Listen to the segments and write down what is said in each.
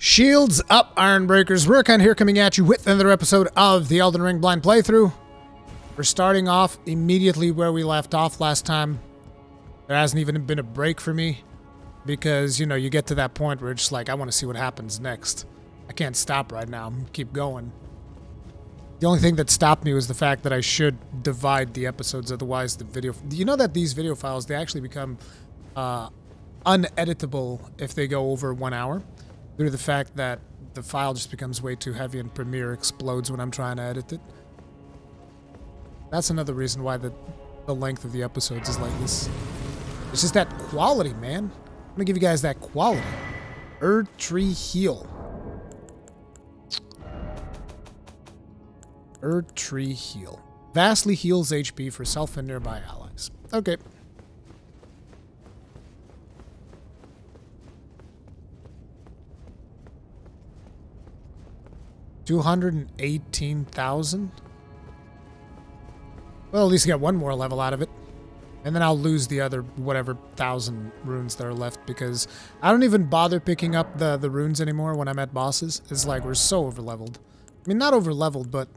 Shields up, Ironbreakers. Rurikhan here coming at you with another episode of the Elden Ring Blind Playthrough. We're starting off immediately where we left off last time. There hasn't even been a break for me because, you know, you get to that point where it's just like, I want to see what happens next. I can't stop right now. Keep going. The only thing that stopped me was the fact that I should divide the episodes, otherwise the video... You know that these video files, they actually become uneditable if they go over 1 hour? Due to the fact that the file just becomes way too heavy and Premiere explodes when I'm trying to edit it. That's another reason why the length of the episodes is like this. It's just that quality, man. I'm gonna give you guys that quality. Erdtree Heal. Erdtree Heal. Vastly heals HP for self and nearby allies. Okay. $218,000? Well, at least get one more level out of it. And then I'll lose the other, whatever, 1,000 runes that are left because I don't even bother picking up the runes anymore when I'm at bosses. It's like we're so overleveled. I mean, not overleveled, but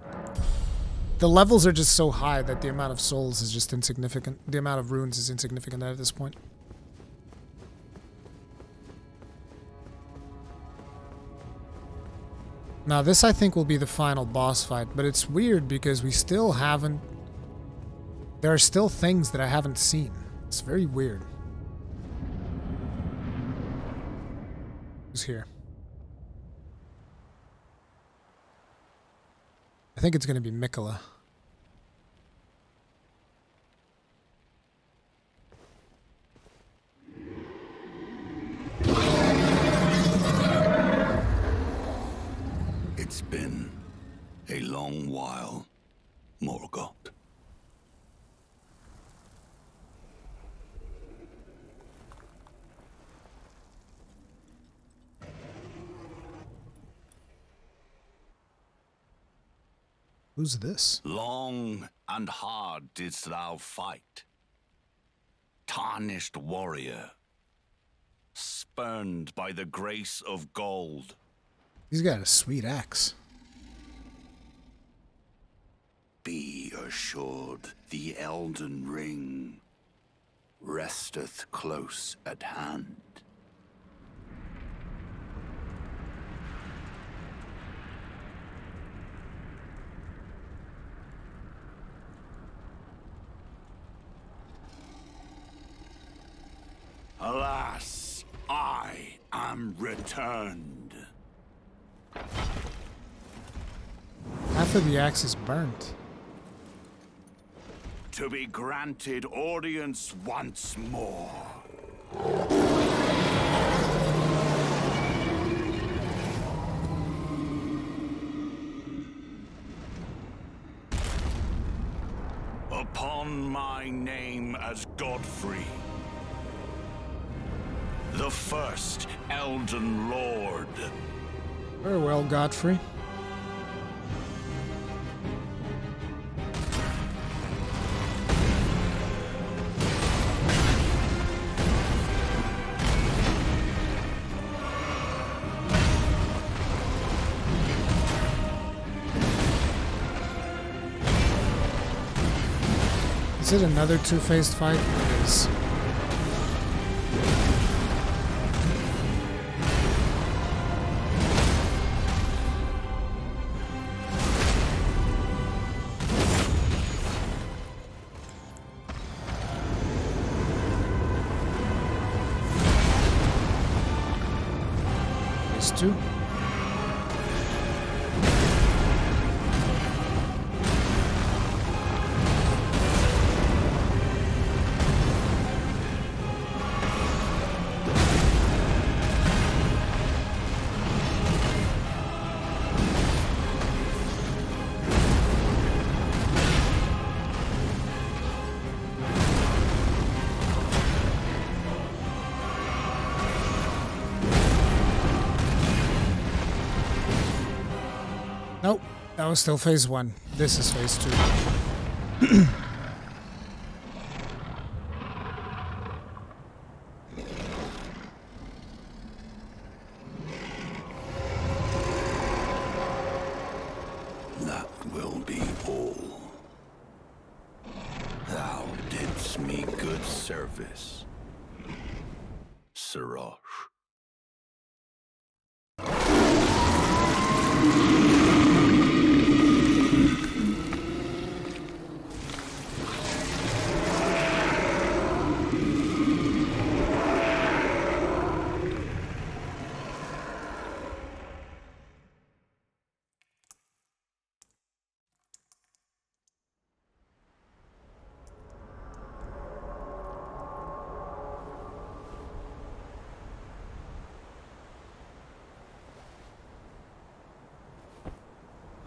the levels are just so high that the amount of souls is just insignificant. The amount of runes is insignificant at this point. Now, this, I think, will be the final boss fight, but it's weird because we still haven't... There are still things that I haven't seen. It's very weird. Who's here? I think it's going to be Mikola. It's been a long while, Morgoth. Who's this? Long and hard didst thou fight, tarnished warrior, spurned by the grace of gold. He's got a sweet axe. Be assured, the Elden Ring resteth close at hand. Alas, I am returned. Half of the axe is burnt. To be granted audience once more. Upon my name as Godfrey, the first Elden Lord. Farewell, Godfrey. Is it another two-faced fight? It is. That was still phase one. This is phase two. will be all. Thou didst me good service, Sirach.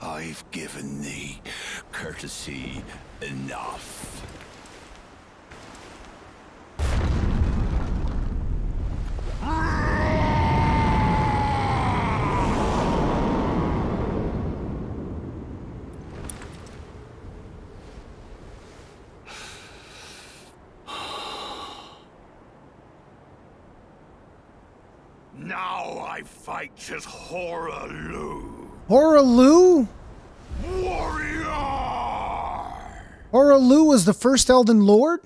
I've given thee courtesy enough. Now I fight as Hoarah Loux's. Hoarah Loux's? Hoarah Loux's was the first Elden Lord?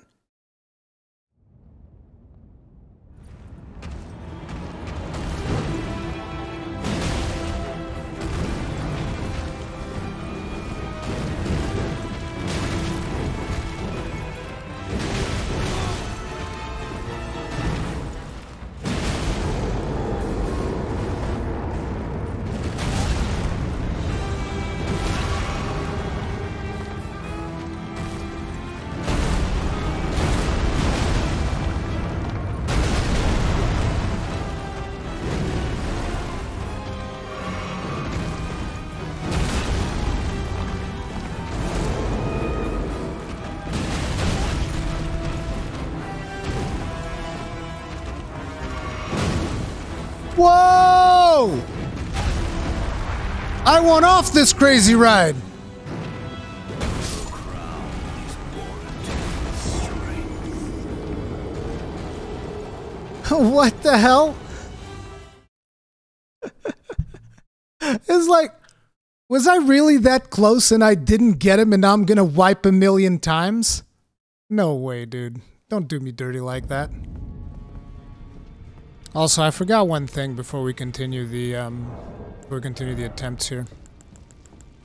Whoa! I want off this crazy ride. What the hell? It's like, was I really that close and I didn't get him and now I'm gonna wipe a million times? No way, dude. Don't do me dirty like that. Also, I forgot one thing before we continue the attempts here,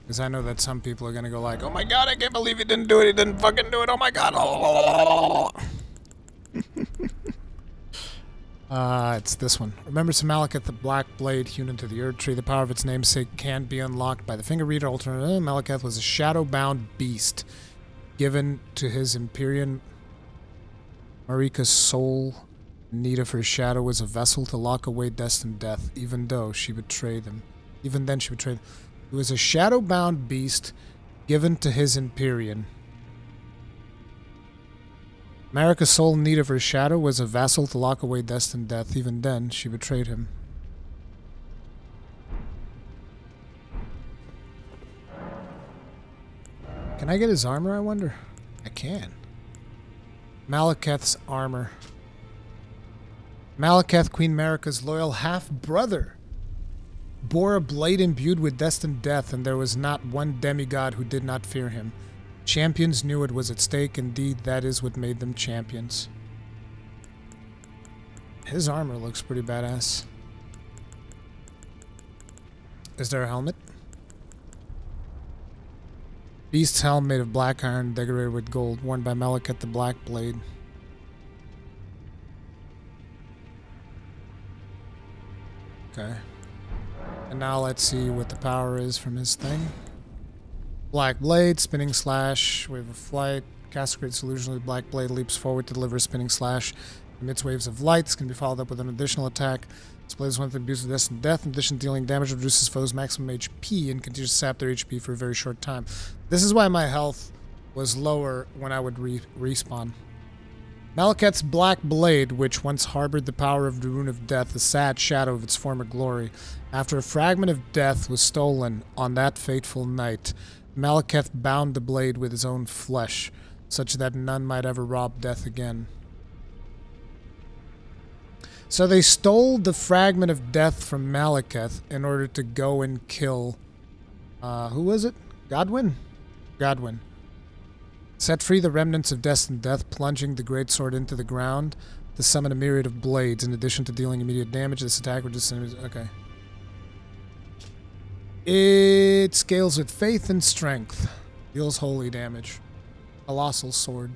because I know that some people are gonna go like, "Oh my God, I can't believe he didn't do it! He didn't fucking do it! Oh my God!" It's this one. Remember to Maliketh, the black blade hewn into the Erdtree. The power of its namesake can be unlocked by the finger reader. Alternatively, Maliketh was a shadow-bound beast given to his Empyrean Marika's soul. Need of her shadow was a vessel to lock away destined death, even though she betrayed them. Even then she betrayed them. It was a shadow-bound beast given to his Empyrean. Marika's soul, need of her shadow, was a vassal to lock away destined death. Even then she betrayed him. Can I get his armor, I wonder? I can. Maliketh's armor. Maliketh, Queen Marika's loyal half-brother, bore a blade imbued with destined death, and there was not one demigod who did not fear him. Champions knew it was at stake. Indeed, that is what made them champions. His armor looks pretty badass. Is there a helmet? Beast's helm made of black iron, decorated with gold, worn by Maliketh the Black Blade. Okay. And now let's see what the power is from his thing. Black Blade, Spinning Slash, Wave of Flight. Cascades illusionally, Black Blade leaps forward to deliver a Spinning Slash. Emits waves of light. This can be followed up with an additional attack. Displays one of the abuse of destined death. In addition, dealing damage reduces foes' maximum HP and continues to sap their HP for a very short time. This is why my health was lower when I would respawn. Maliketh's Black Blade, which once harbored the power of the Rune of Death, a sad shadow of its former glory. After a fragment of death was stolen on that fateful night, Maliketh bound the blade with his own flesh, such that none might ever rob death again. So they stole the fragment of death from Maliketh in order to go and kill... who was it? Godwin? Godwin. Set free the remnants of destined death, plunging the greatsword into the ground to summon a myriad of blades. In addition to dealing immediate damage, this attack would just... Okay. It scales with faith and strength. Deals holy damage. Colossal sword.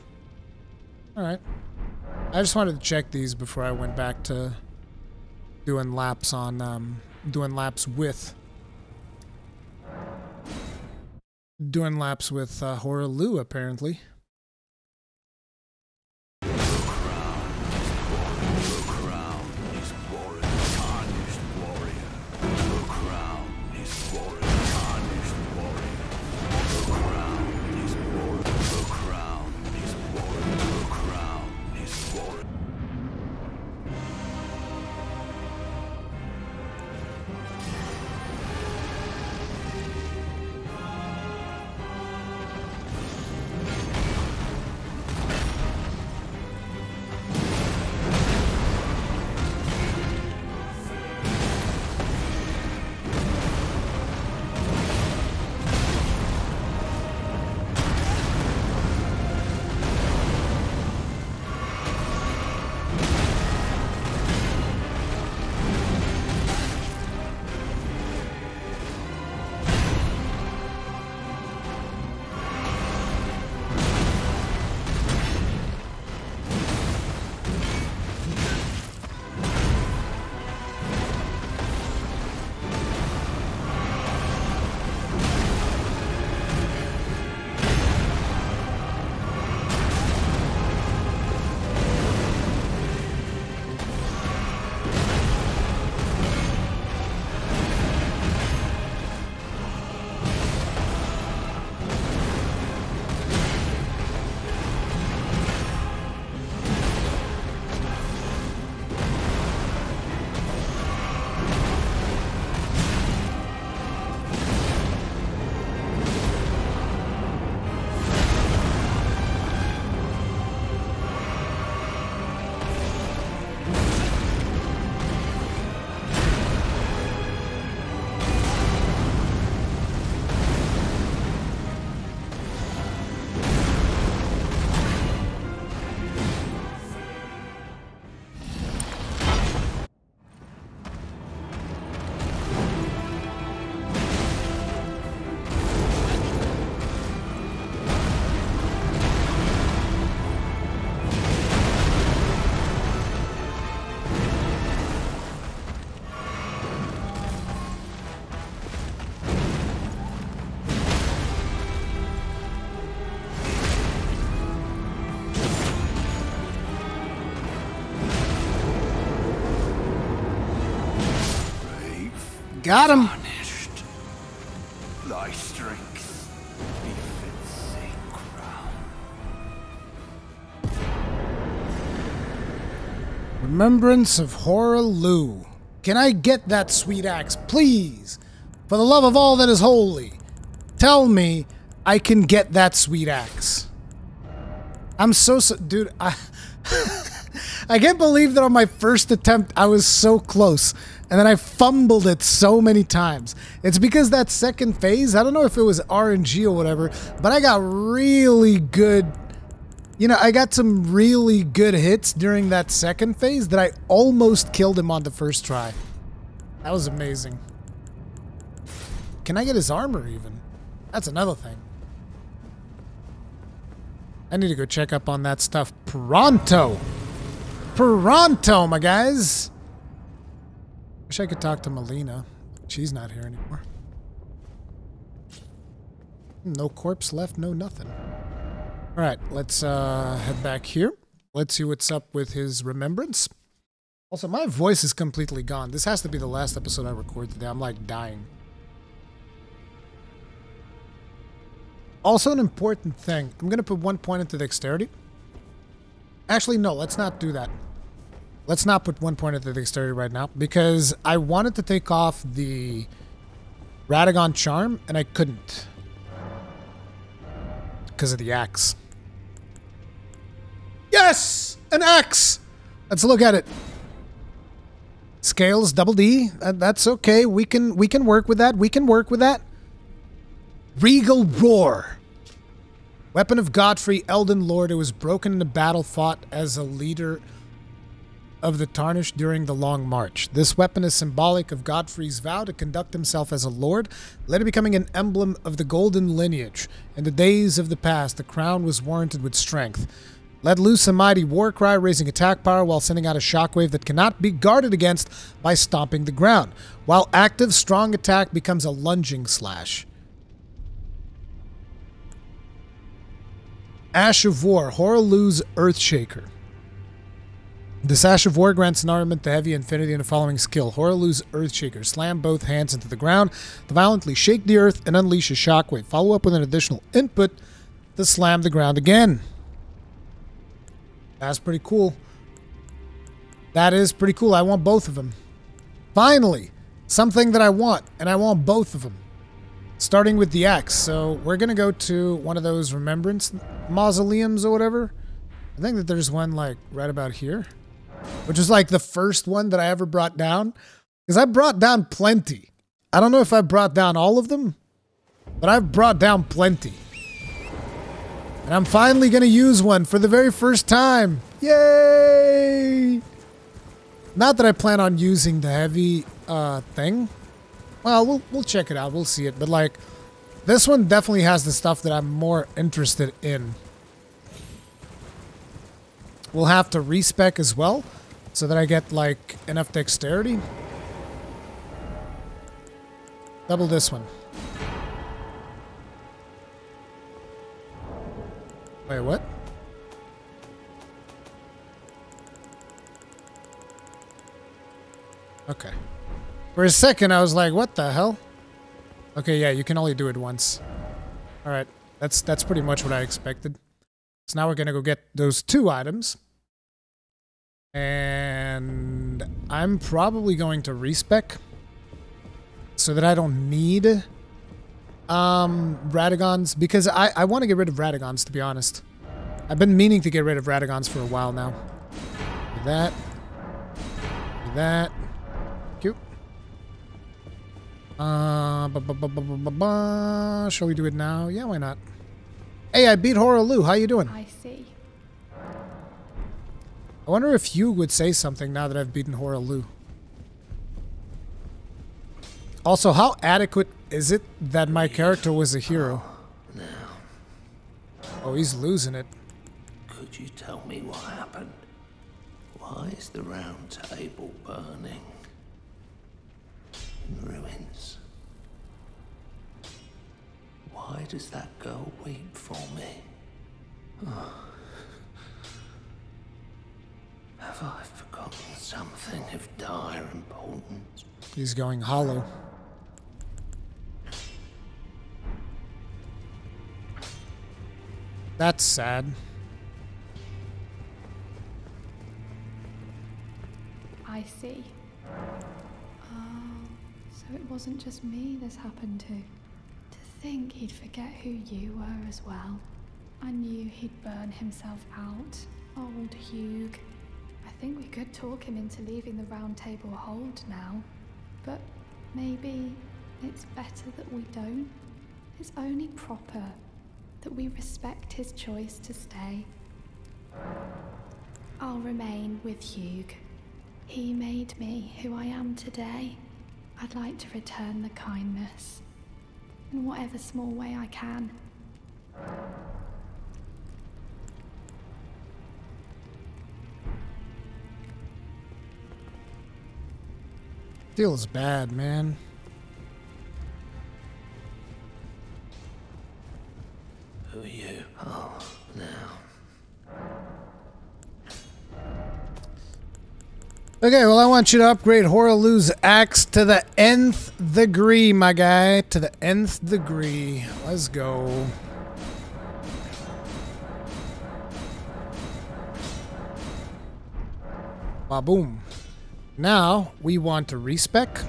Alright. I just wanted to check these before I went back to doing laps on, doing laps with Hoarah Loux's, apparently. Got him. Thy strength befits a crown. Remembrance of Hoarah Loux's. Can I get that sweet axe, please? For the love of all that is holy, tell me I can get that sweet axe. I'm so dude. I can't believe that on my first attempt I was so close. And then I fumbled it so many times. It's because that second phase, I don't know if it was RNG or whatever, but I got really good, you know, I got some really good hits during that second phase that I almost killed him on the first try. That was amazing. Can I get his armor even? That's another thing. I need to go check up on that stuff pronto. Pronto, my guys. Wish I could talk to Melina. She's not here anymore. No corpse left, no nothing. Alright, let's head back here. Let's see what's up with his remembrance. Also, my voice is completely gone. This has to be the last episode I record today. I'm like dying. Also an important thing. I'm going to put 1 point into dexterity. Actually, no, let's not do that. Let's not put 1 point at the dexterity right now, because I wanted to take off the Radagon charm, and I couldn't. Because of the axe. Yes! An axe! Let's look at it. Scales, double D. That's okay. We can work with that. Regal Roar. Weapon of Godfrey, Elden Lord, who was broken in the battle, fought as a leader of the Tarnished during the Long March. This weapon is symbolic of Godfrey's vow to conduct himself as a lord, later becoming an emblem of the golden lineage. In the days of the past, the crown was warranted with strength. Let loose a mighty war cry, raising attack power while sending out a shockwave that cannot be guarded against by stomping the ground. While active, strong attack becomes a lunging slash. Ash of War, Hoarah Loux's Earthshaker. This Ash of War grants an armament to heavy infinity and the following skill. Hoarah Loux's Earthshaker. Slam both hands into the ground to violently shake the earth and unleash a shockwave. Follow up with an additional input to slam the ground again. That's pretty cool. That is pretty cool. I want both of them. Finally, something that I want, and I want both of them. Starting with the axe. So we're going to go to one of those remembrance mausoleums or whatever. I think that there's one like right about here, which is like the first one that I ever brought down, because I brought down plenty. I don't know if I brought down all of them, but I've brought down plenty. And I'm finally going to use one for the very first time. Yay! Not that I plan on using the heavy thing. Well, we'll check it out. We'll see it. But, like, this one definitely has the stuff that I'm more interested in. We'll have to respec as well so that I get, like, enough dexterity. Double this one. Wait, what? Okay. For a second, I was like, what the hell? Okay, yeah, you can only do it once. Alright, that's pretty much what I expected. So now we're gonna go get those two items. And I'm probably going to respec so that I don't need Radagons, because I want to get rid of Radagons, to be honest. I've been meaning to get rid of Radagons for a while now. Do that. Do that. Cute. Shall we do it now? Yeah, why not? Hey, I beat Hoarah Loux's. How you doing? I see. I wonder if you would say something now that I've beaten Hoarah Loux's. Also, how adequate is it that my character was a hero? Now. Oh, he's losing it. Could you tell me what happened? Why is the round table burning? In ruins. Why does that girl weep for me? Oh. Have I forgotten something of dire importance? He's going hollow. That's sad. I see. So it wasn't just me this happened to. To think he'd forget who you were as well. I knew he'd burn himself out. Old Hugh. I think we could talk him into leaving the round table hold now. But maybe it's better that we don't. It's only proper that we respect his choice to stay. I'll remain with Hugh. He made me who I am today. I'd like to return the kindness in whatever small way I can. Feels bad, man. Who are you? Oh, now. Okay, well, I want you to upgrade Hoarah Loux's axe to the nth degree, my guy. To the nth degree. Let's go. Ba-boom. Now, we want to respec.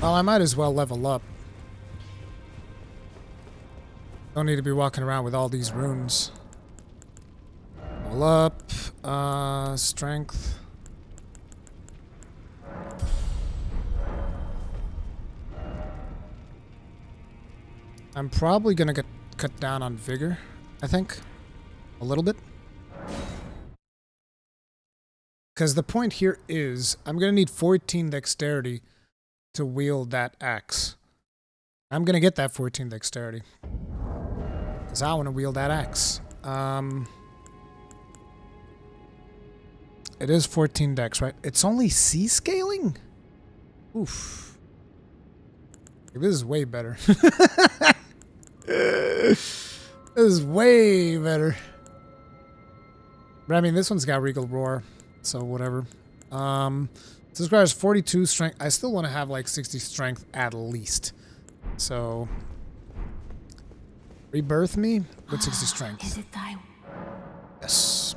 Well, I might as well level up. Don't need to be walking around with all these runes. Level up. Strength. I'm probably gonna get cut down on vigor, I think. A little bit. Because the point here is, I'm gonna need 14 dexterity to wield that axe. I'm gonna get that 14 dexterity. Because I wanna wield that axe. It is 14 dex, right? It's only C scaling? Oof. This is way better. This is way better. But I mean, this one's got Regal Roar, so whatever. This requires 42 strength. I still want to have like 60 strength at least. So, rebirth me with 60 strength. Is it thy? Yes.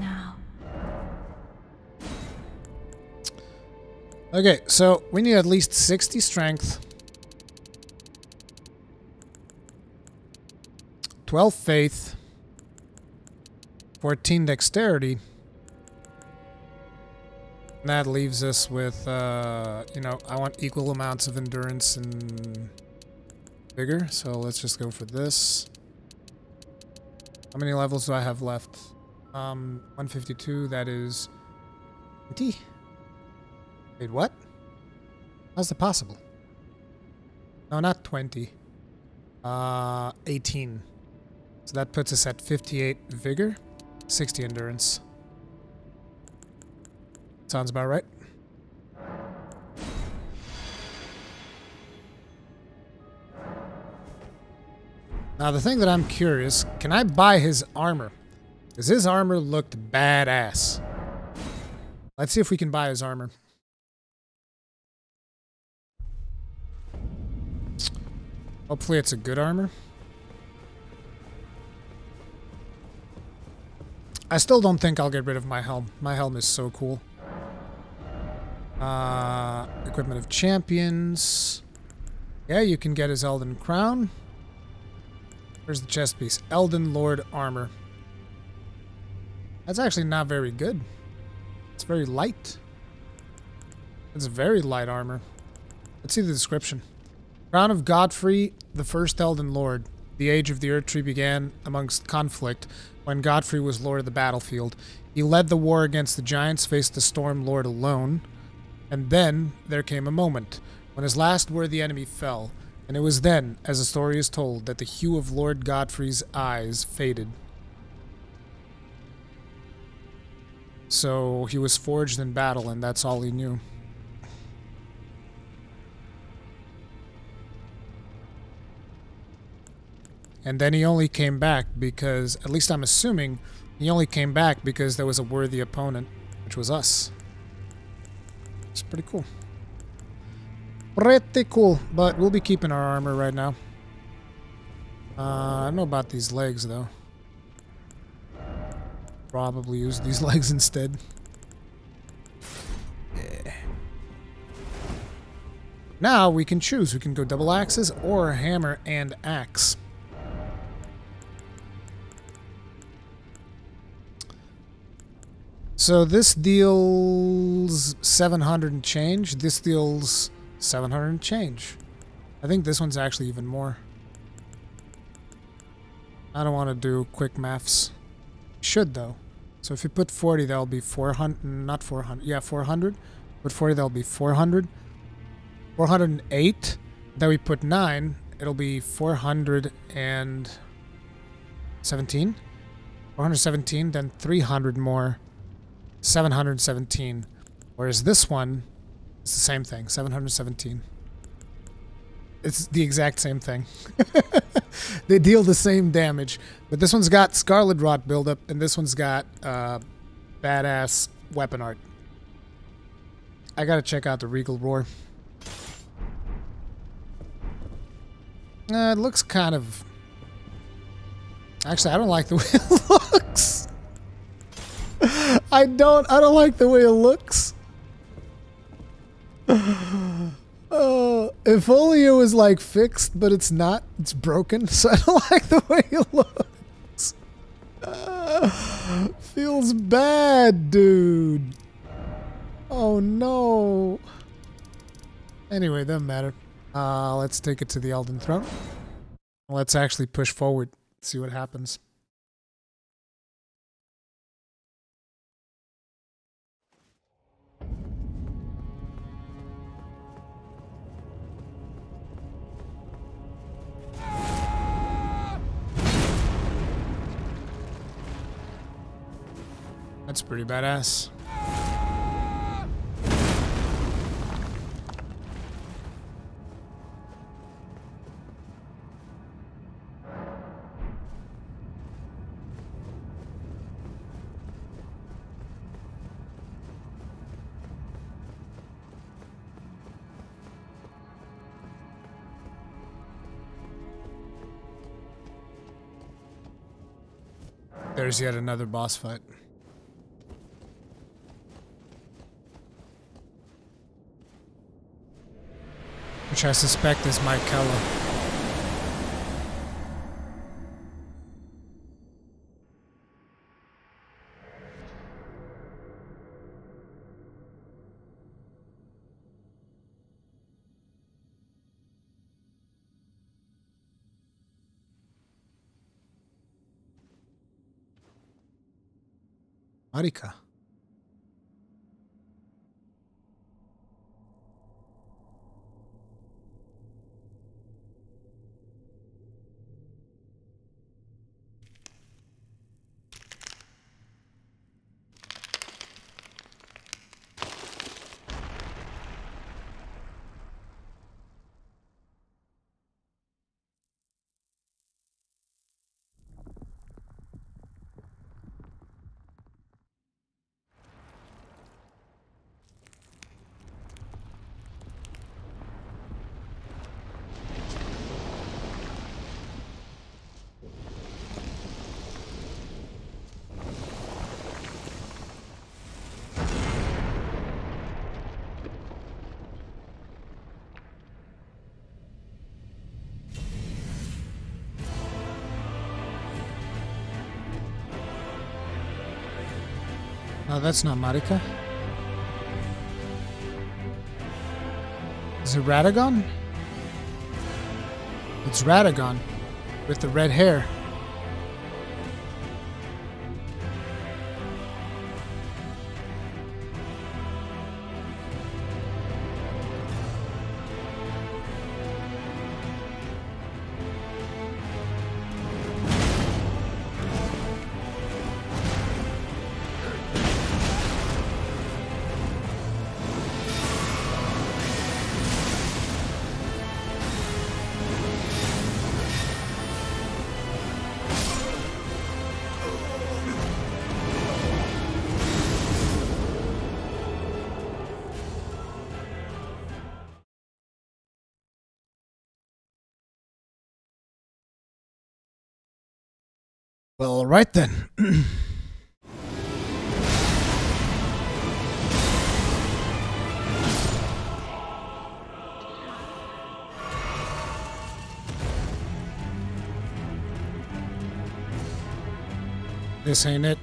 Now. Okay, so we need at least 60 strength, 12 faith, 14 dexterity, and that leaves us with, you know, I want equal amounts of endurance and vigor, so let's just go for this. How many levels do I have left? 152, that is 20. Wait, what? How's that possible? No, not 20. 18. So that puts us at 58 vigor, 60 endurance. Sounds about right. Now the thing that I'm curious, can I buy his armor? Because his armor looked badass. Let's see if we can buy his armor. Hopefully it's a good armor. I still don't think I'll get rid of my helm. My helm is so cool. Equipment of champions. Yeah, you can get his Elden Crown. Where's the chest piece? Elden Lord armor. That's actually not very good. It's very light. It's very light armor. Let's see the description. Crown of Godfrey, the first Elden Lord. The age of the Erdtree began amongst conflict when Godfrey was Lord of the Battlefield. He led the war against the giants, faced the Storm Lord alone, and then there came a moment when his last worthy enemy fell, and it was then, as the story is told, that the hue of Lord Godfrey's eyes faded. So he was forged in battle, and that's all he knew. And then he only came back because, at least I'm assuming, he only came back because there was a worthy opponent, which was us. It's pretty cool. Pretty cool, but we'll be keeping our armor right now. I don't know about these legs, though. Probably use these legs instead. Yeah. Now we can choose. We can go double axes or hammer and axe. So this deals 700 and change. This deals 700 and change. I think this one's actually even more. I don't want to do quick maths. Should though. So if you put 40, that'll be 400. Not 400. Yeah, 400. Put 40, that'll be 400. 408. Then we put 9. It'll be 417. 417. Then 300 more. 717, whereas this one is the same thing, 717. It's the exact same thing. They deal the same damage, but this one's got Scarlet Rot buildup, and this one's got badass weapon art. I gotta check out the Regal Roar. It looks kind of... Actually, I don't like the way it looks. I don't like the way it looks. If only it was like fixed, but it's not. It's broken, so I don't like the way it looks. Feels bad, dude. Oh no. Anyway, doesn't matter. Let's take it to the Elden Throne. Let's actually push forward, see what happens. That's pretty badass. There's yet another boss fight. Which I suspect is my color. Marika. Oh, that's not Marika. Is it Radagon? It's Radagon with the red hair. Well, all right then. This ain't it.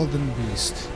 Elden Beast.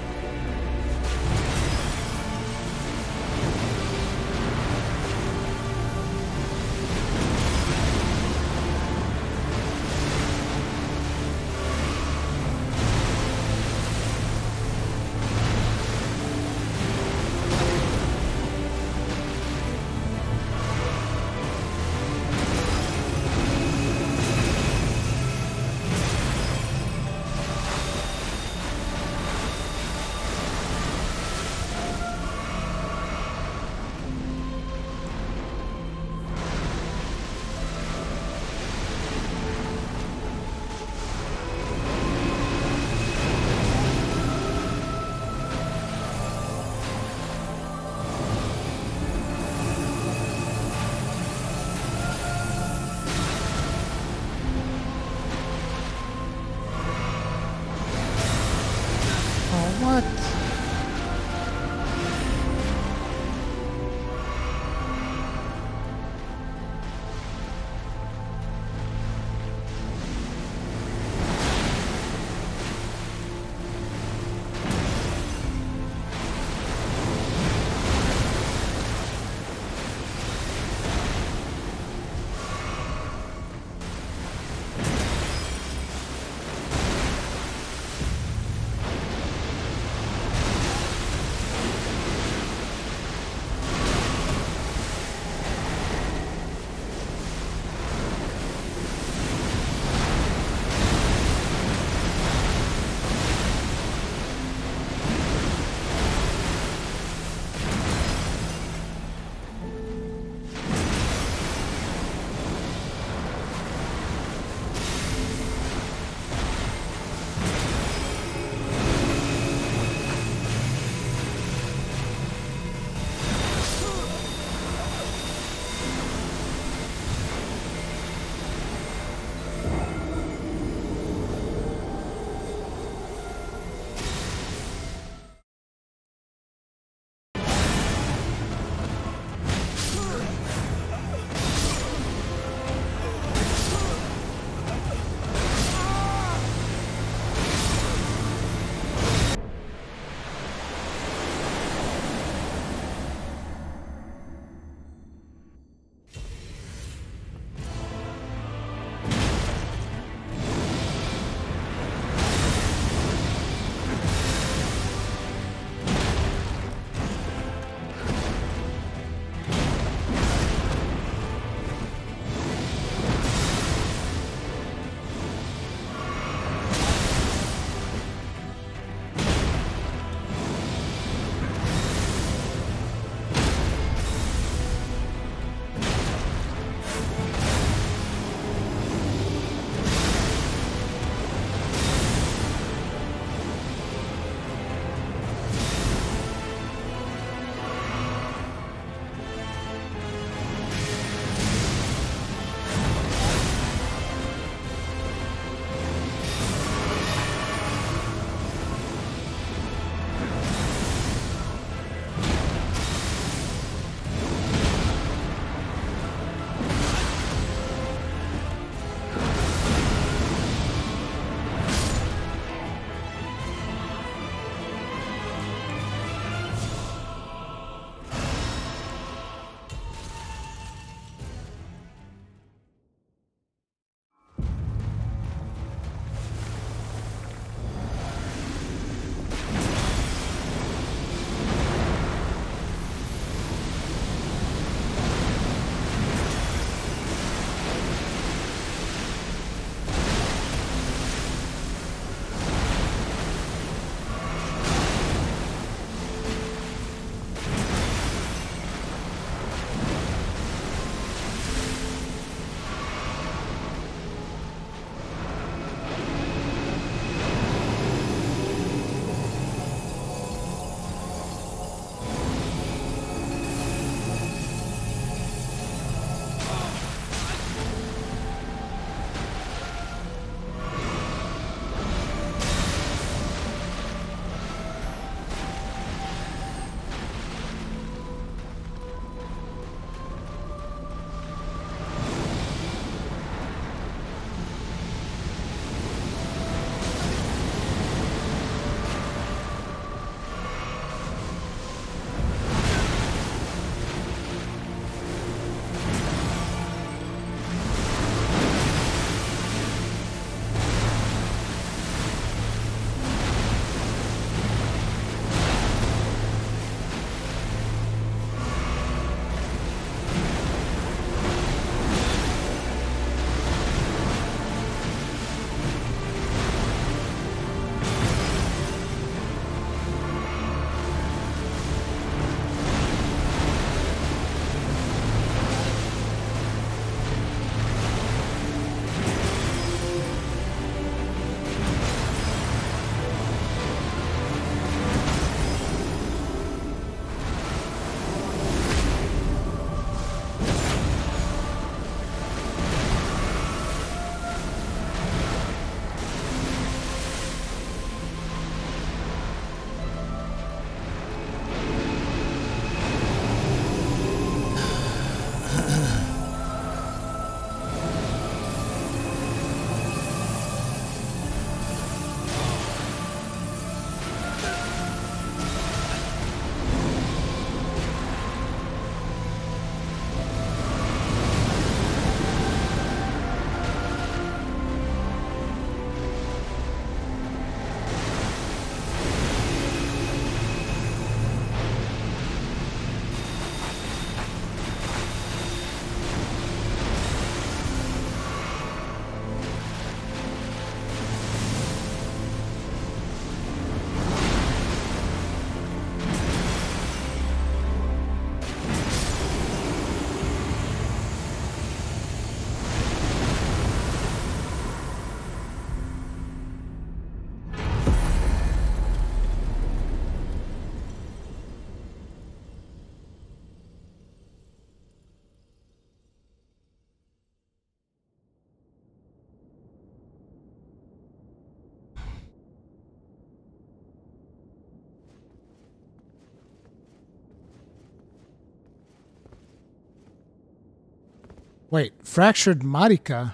Wait, Fractured Marika?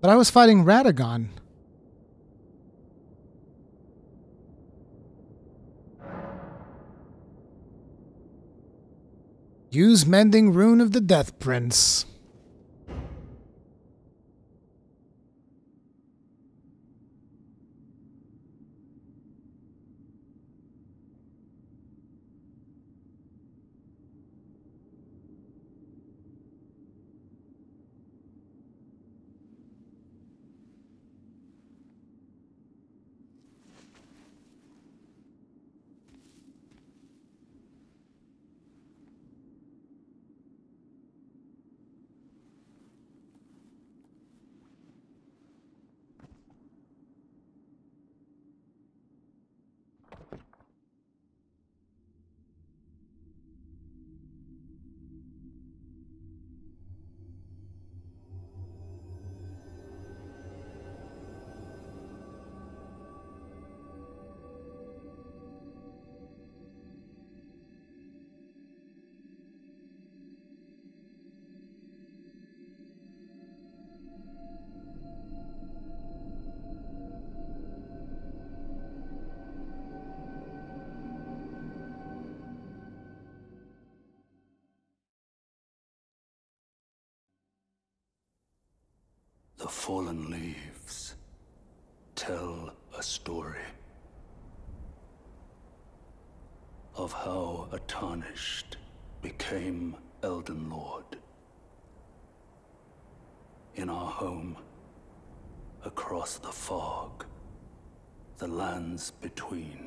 But I was fighting Radagon. Use Mending Rune of the Death Prince. The fallen leaves tell a story of how a tarnished became Elden Lord. In our home, across the fog, the lands between.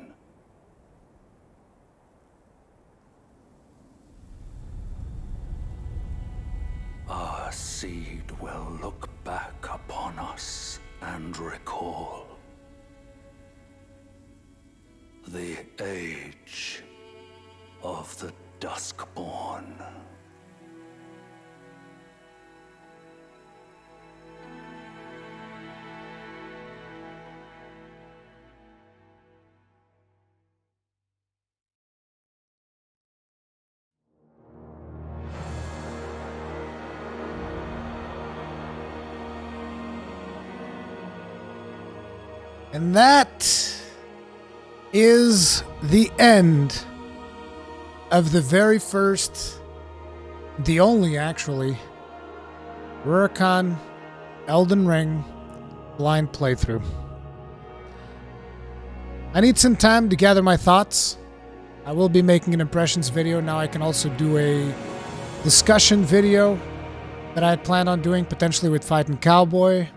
Our seed will look back upon us and recall the age of the Duskborn. And that is the end of the very first, the only actually, Rurikhan Elden Ring blind playthrough. I need some time to gather my thoughts. I will be making an impressions video. Now I can also do a discussion video that I plan on doing potentially with Fighting Cowboy.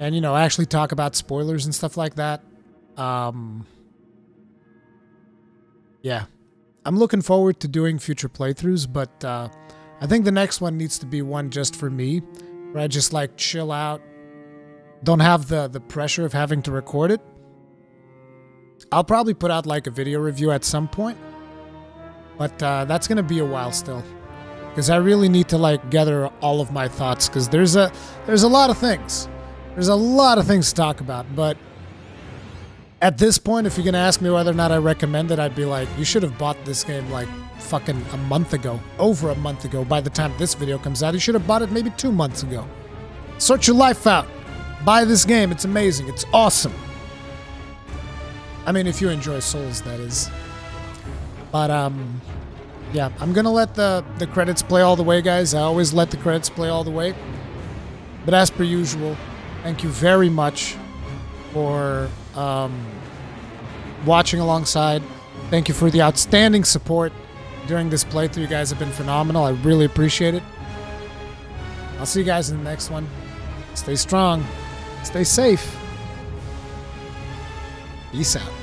And, you know, actually talk about spoilers and stuff like that. Yeah. I'm looking forward to doing future playthroughs, but I think the next one needs to be one just for me, where I just, like, chill out. Don't have the pressure of having to record it. I'll probably put out, like, a video review at some point. But that's going to be a while still. Because I really need to, like, gather all of my thoughts, because there's a lot of things. There's a lot of things to talk about, but at this point, if you're going to ask me whether or not I recommend it, I'd be like, you should have bought this game like fucking a month ago, over a month ago. By the time this video comes out, you should have bought it maybe 2 months ago. Sort your life out. Buy this game. It's amazing. It's awesome. I mean, if you enjoy Souls, that is. But, yeah, I'm going to let the credits play all the way, guys. I always let the credits play all the way. But as per usual, thank you very much for watching alongside. Thank you for the outstanding support during this playthrough. You guys have been phenomenal. I really appreciate it. I'll see you guys in the next one. Stay strong. Stay safe. Peace out.